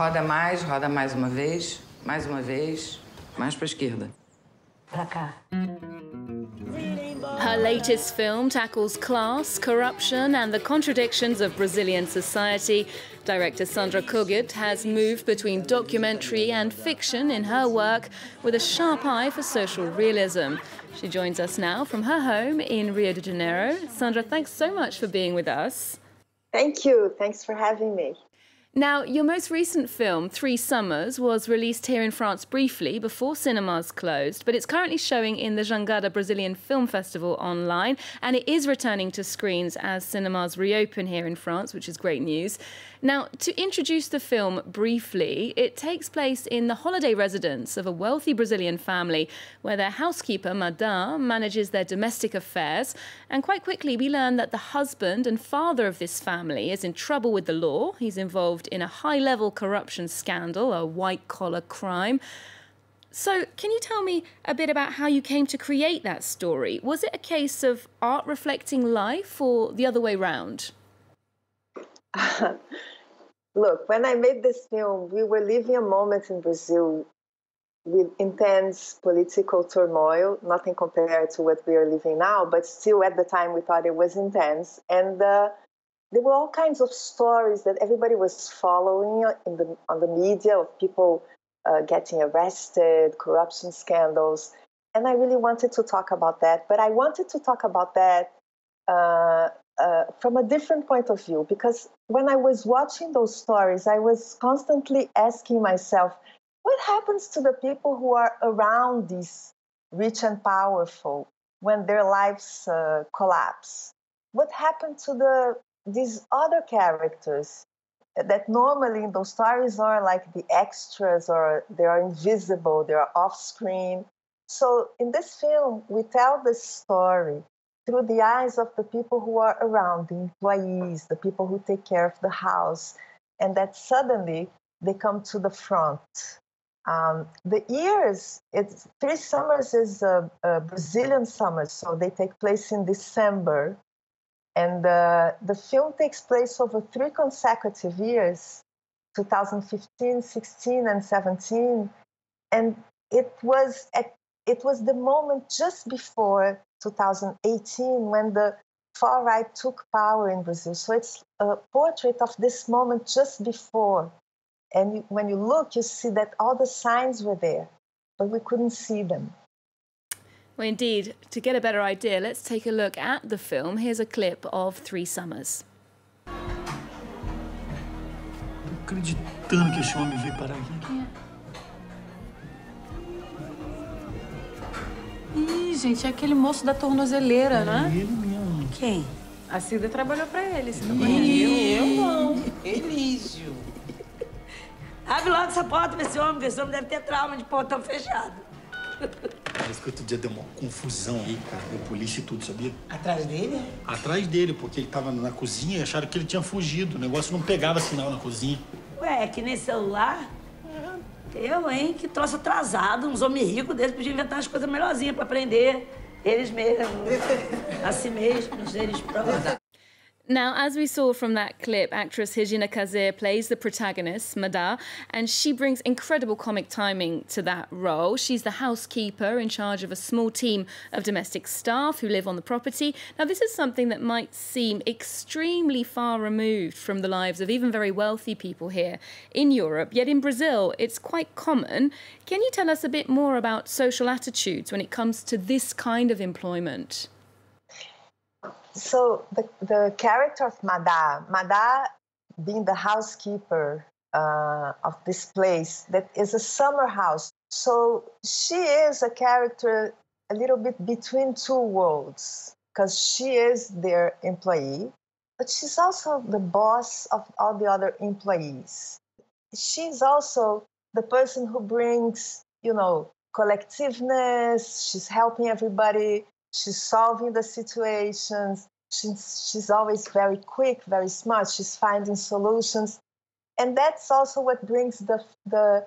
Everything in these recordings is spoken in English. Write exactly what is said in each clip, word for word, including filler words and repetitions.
Roda mais, roda mais uma vez, mais uma vez, mais para a esquerda. Para cá. Her latest film tackles class, corruption and the contradictions of Brazilian society. Director Sandra Kogut has moved between documentary and fiction in her work with a sharp eye for social realism. She joins us now from her home in Rio de Janeiro. Sandra, thanks so much for being with us. Thank you. Thanks for having me. Now, your most recent film, Three Summers, was released here in France briefly before cinemas closed, but it's currently showing in the Jangada Brazilian Film Festival online, and it is returning to screens as cinemas reopen here in France, which is great news. Now, to introduce the film briefly, it takes place in the holiday residence of a wealthy Brazilian family, where their housekeeper, Mada, manages their domestic affairs, and quite quickly we learn that the husband and father of this family is in trouble with the law. He's involved in a high-level corruption scandal, a white-collar crime. So can you tell me a bit about how you came to create that story? Was it a case of art reflecting life or the other way round? Uh, look, when I made this film, we were living a moment in Brazil with intense political turmoil, nothing compared to what we are living now, but still at the time we thought it was intense. And uh, there were all kinds of stories that everybody was following in the, on the media of people uh, getting arrested, corruption scandals. And I really wanted to talk about that. But I wanted to talk about that uh, uh, from a different point of view, because when I was watching those stories, I was constantly asking myself, what happens to the people who are around these rich and powerful when their lives uh, collapse? What happened to the these other characters that normally in those stories are like the extras, or they are invisible, they are off screen? So in this film, we tell this story through the eyes of the people who are around, the employees, the people who take care of the house, and that suddenly they come to the front. Um, the years, it's, Three Summers is a, a Brazilian summer, so they take place in December. And uh, the film takes place over three consecutive years, two thousand fifteen, sixteen, and seventeen. And it was, at, it was the moment just before two thousand eighteen when the far right took power in Brazil. So it's a portrait of this moment just before. And when you look, you see that all the signs were there, but we couldn't see them. Well, indeed, to get a better idea, let's take a look at the film. Here's a clip of Three Summers. Acreditando que esse homem veio parar aqui. Ih, gente, é aquele moço da tornozeleira, né? Ele mesmo. Quem? A Cida trabalhou para ele. Ih, eu não. Elísio. Abre logo essa porta pra esse homem, porque esse homem deve ter trauma de portão fechado. Parece que outro dia deu uma confusão aí, cara, deu polícia e tudo, sabia? Atrás dele? Atrás dele, porque ele tava na cozinha e acharam que ele tinha fugido. O negócio não pegava sinal na cozinha. Ué, é que nem celular? Eu, hein? Que troço atrasado. Uns homens ricos deles podiam inventar umas coisas melhorzinhas pra prender eles mesmos. A si mesmos, eles próprios. Now, as we saw from that clip, actress Higina Kazer plays the protagonist, Mada, and she brings incredible comic timing to that role. She's the housekeeper in charge of a small team of domestic staff who live on the property. Now, this is something that might seem extremely far removed from the lives of even very wealthy people here in Europe, yet in Brazil, it's quite common. Can you tell us a bit more about social attitudes when it comes to this kind of employment? So the, the character of Mada, Mada being the housekeeper uh, of this place that is a summer house. So she is a character a little bit between two worlds, because she is their employee, but she's also the boss of all the other employees. She's also the person who brings, you know, collectiveness. She's helping everybody. She's solving the situations. She's, she's always very quick, very smart. She's finding solutions. And that's also what brings the, the,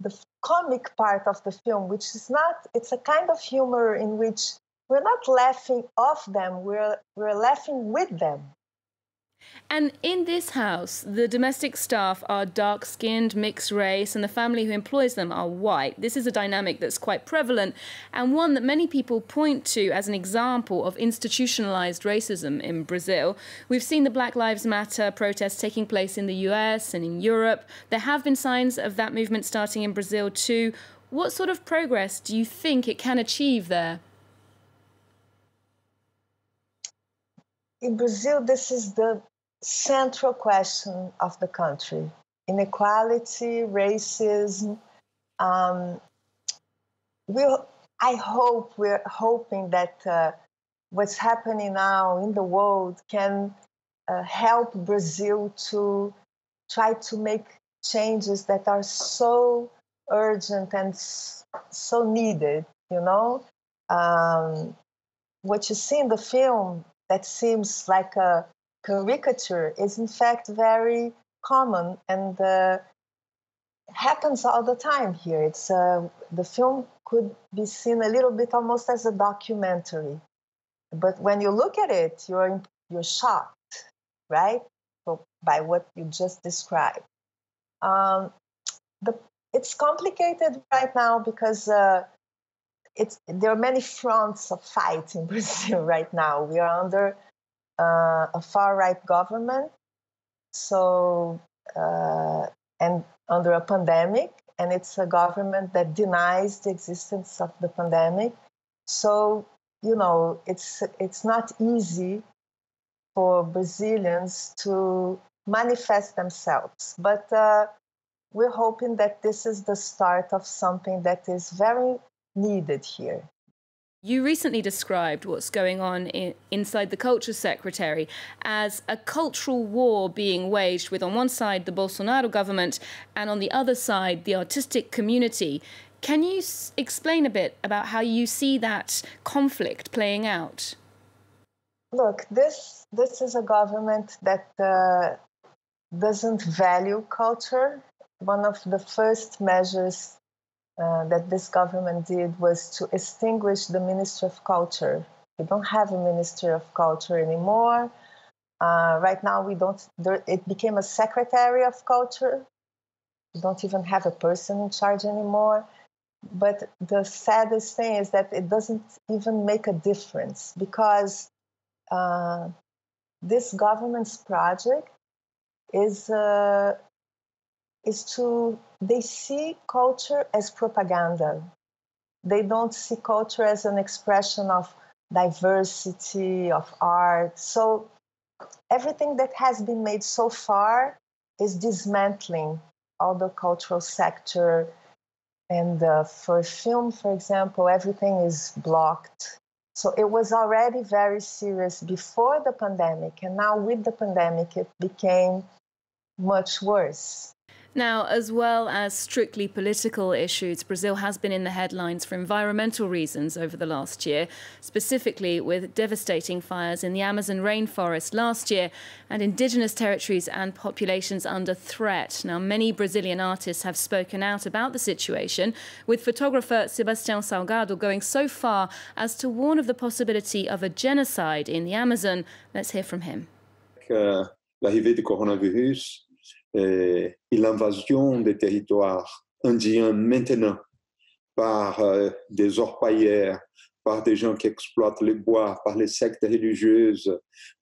the comic part of the film, which is not, it's a kind of humor in which we're not laughing off them, we're, we're laughing with them. And in this house, the domestic staff are dark-skinned, mixed race, and the family who employs them are white. This is a dynamic that's quite prevalent and one that many people point to as an example of institutionalized racism in Brazil. We've seen the Black Lives Matter protests taking place in the U S and in Europe. There have been signs of that movement starting in Brazil too. What sort of progress do you think it can achieve there? In Brazil, this is the central question of the country. Inequality, racism. Um, we'll, I hope we're hoping that uh, what's happening now in the world can uh, help Brazil to try to make changes that are so urgent and so needed, you know? Um, what you see in the film that seems like a caricature is in fact very common and uh, happens all the time here. It's uh, the film could be seen a little bit almost as a documentary, but when you look at it, you're you're shocked, right, by what you just described. Um, the it's complicated right now because. Uh, It's, there are many fronts of fight in Brazil right now. We are under uh, a far-right government, so uh, and under a pandemic, and it's a government that denies the existence of the pandemic. So you know, it's it's not easy for Brazilians to manifest themselves, but uh, we're hoping that this is the start of something that is very needed here. You recently described what's going on in, inside the Culture Secretary as a cultural war being waged with, on one side, the Bolsonaro government and on the other side, the artistic community. Can you s explain a bit about how you see that conflict playing out? Look, this, this is a government that uh, doesn't value culture. One of the first measures Uh, that this government did was to extinguish the Ministry of Culture. We don't have a Ministry of Culture anymore. Uh, right now, we don't. There, it became a Secretary of Culture. We don't even have a person in charge anymore. But the saddest thing is that it doesn't even make a difference because uh, this government's project is. Uh, is to, they see culture as propaganda. They don't see culture as an expression of diversity, of art. So everything that has been made so far is dismantling all the cultural sector. And uh, for film, for example, everything is blocked. So it was already very serious before the pandemic. And now with the pandemic, it became much worse. Now, as well as strictly political issues, Brazil has been in the headlines for environmental reasons over the last year, specifically with devastating fires in the Amazon rainforest last year and indigenous territories and populations under threat. Now, many Brazilian artists have spoken out about the situation, with photographer Sebastião Salgado going so far as to warn of the possibility of a genocide in the Amazon. Let's hear from him. Uh, l'arrivée du coronavirus. Et l'invasion des territoires indiens maintenant par euh, des orpailleurs, par des gens qui exploitent les bois, par les sectes religieuses,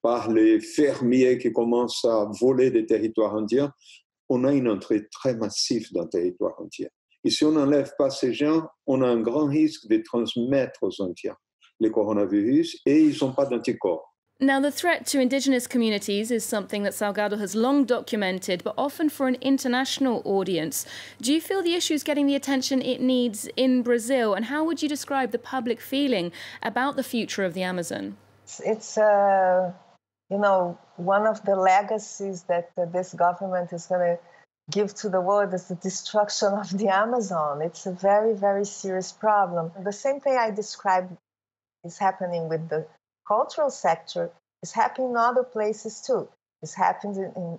par les fermiers qui commencent à voler des territoires indiens, on a une entrée très massive dans le territoire indien. Et si on n'enlève pas ces gens, on a un grand risque de transmettre aux Indiens le coronavirus et ils n'ont pas d'anticorps. Now, the threat to indigenous communities is something that Salgado has long documented, but often for an international audience. Do you feel the issue is getting the attention it needs in Brazil? And how would you describe the public feeling about the future of the Amazon? It's, uh, you know, one of the legacies that uh, this government is going to give to the world is the destruction of the Amazon. It's a very, very serious problem. The same thing I described is happening with the cultural sector is happening in other places too. It's happened in, in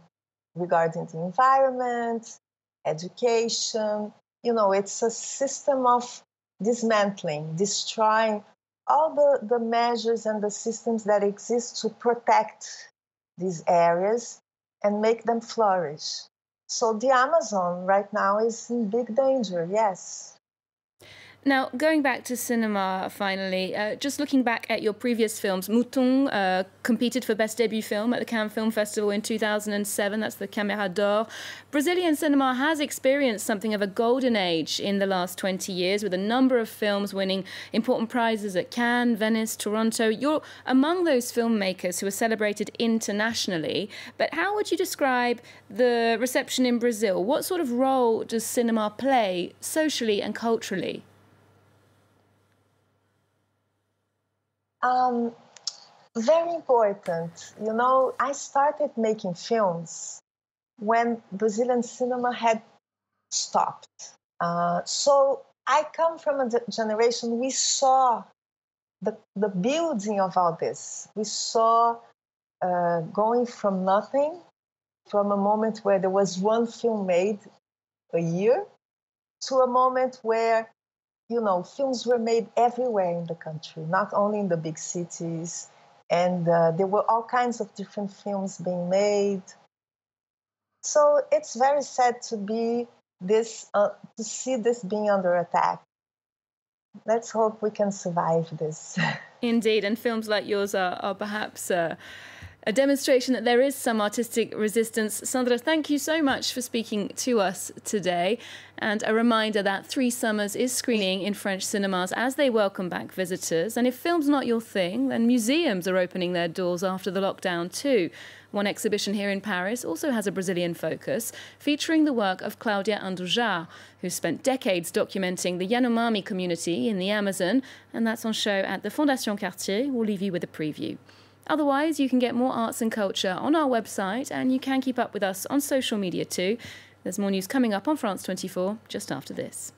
regarding the environment, education. You know, it's a system of dismantling, destroying all the, the measures and the systems that exist to protect these areas and make them flourish. So the Amazon right now is in big danger, yes. Now, going back to cinema, finally, uh, just looking back at your previous films, Mutum uh, competed for Best Debut Film at the Cannes Film Festival in two thousand seven. That's the Caméra d'Or. Brazilian cinema has experienced something of a golden age in the last twenty years, with a number of films winning important prizes at Cannes, Venice, Toronto. You're among those filmmakers who are celebrated internationally. But how would you describe the reception in Brazil? What sort of role does cinema play socially and culturally? Um, very important. You know, I started making films when Brazilian cinema had stopped. Uh, so I come from a generation, we saw the, the building of all this. We saw uh, going from nothing, from a moment where there was one film made a year, to a moment where you know, films were made everywhere in the country, not only in the big cities. And uh, there were all kinds of different films being made. So it's very sad to be this, uh, to see this being under attack. Let's hope we can survive this. Indeed, and films like yours are, are perhaps uh, a demonstration that there is some artistic resistance. Sandra, thank you so much for speaking to us today. And a reminder that Three Summers is screening in French cinemas as they welcome back visitors. And if film's not your thing, then museums are opening their doors after the lockdown too. One exhibition here in Paris also has a Brazilian focus, featuring the work of Claudia Andujar, who spent decades documenting the Yanomami community in the Amazon. And that's on show at the Fondation Cartier. We'll leave you with a preview. Otherwise, you can get more arts and culture on our website, and you can keep up with us on social media too. There's more news coming up on France twenty-four just after this.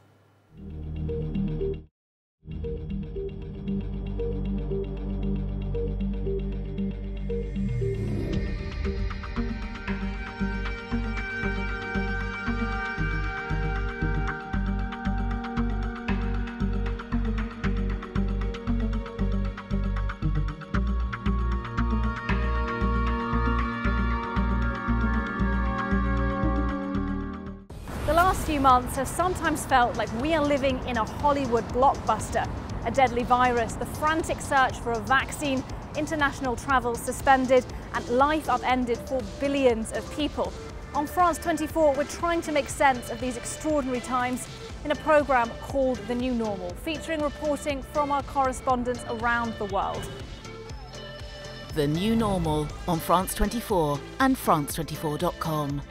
The last few months have sometimes felt like we are living in a Hollywood blockbuster. A deadly virus, the frantic search for a vaccine, international travel suspended, and life upended for billions of people. On France twenty-four, we're trying to make sense of these extraordinary times in a programme called The New Normal, featuring reporting from our correspondents around the world. The New Normal on France twenty-four and France twenty-four dot com.